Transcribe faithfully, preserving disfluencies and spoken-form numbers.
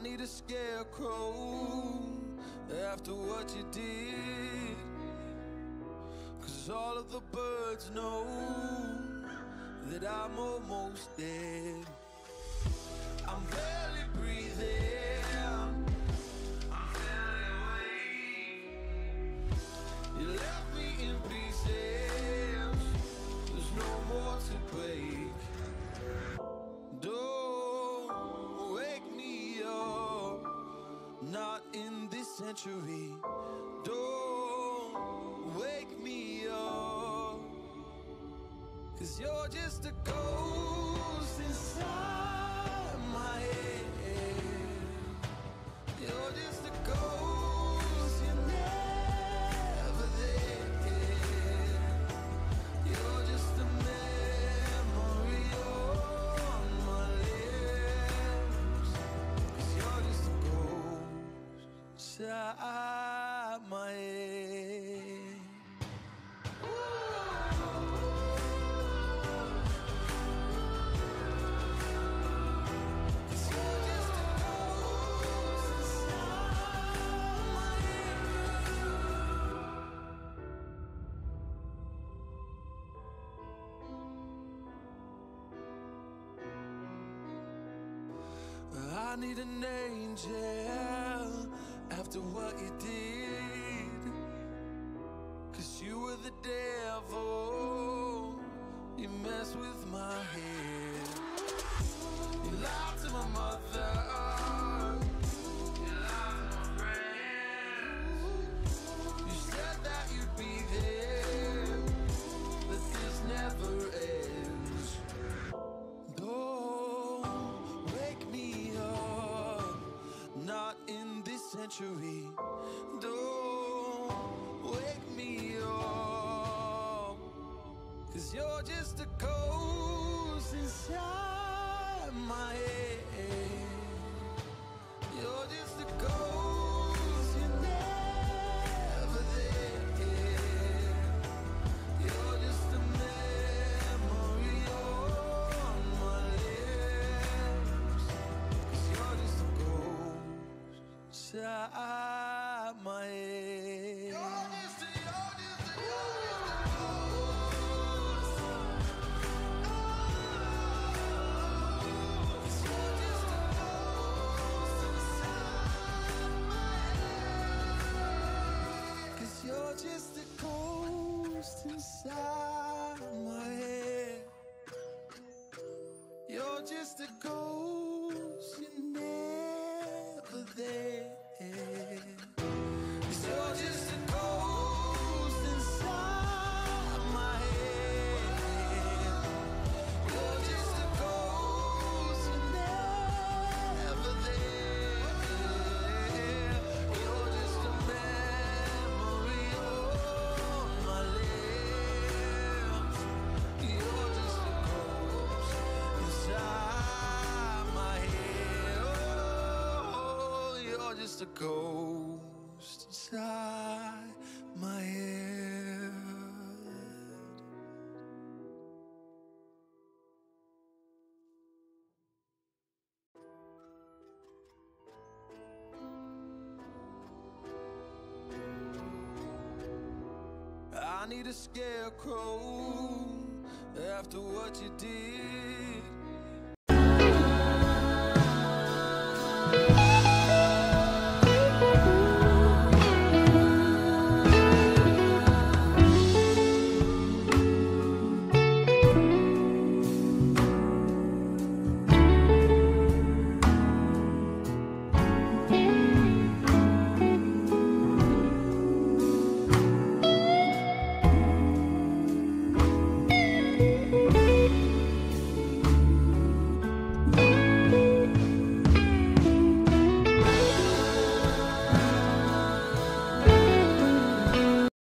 I need a scarecrow after what you did, 'cause all of the birds know that I'm almost dead. I'm barely breathing, I'm barely awake. You left me in pieces, there's no more to break. Don't wake me up, not in this century. Don't wake me up, 'cause you're just a ghost inside my head. You're just a ghost. I need an angel after what you did, 'cause you were the devil, you messed with my head. You lied to my mother, you lied to my friends. You said that you'd be there, but this never ends. Don't wake me up, not in century, don't wake me up, 'cause you're just a ghost inside my head. You're just a ghost, you're never there. You're just a memory on my lips, 'cause you're just a ghost inside my head. A ghost inside my head. I need a scarecrow after what you did,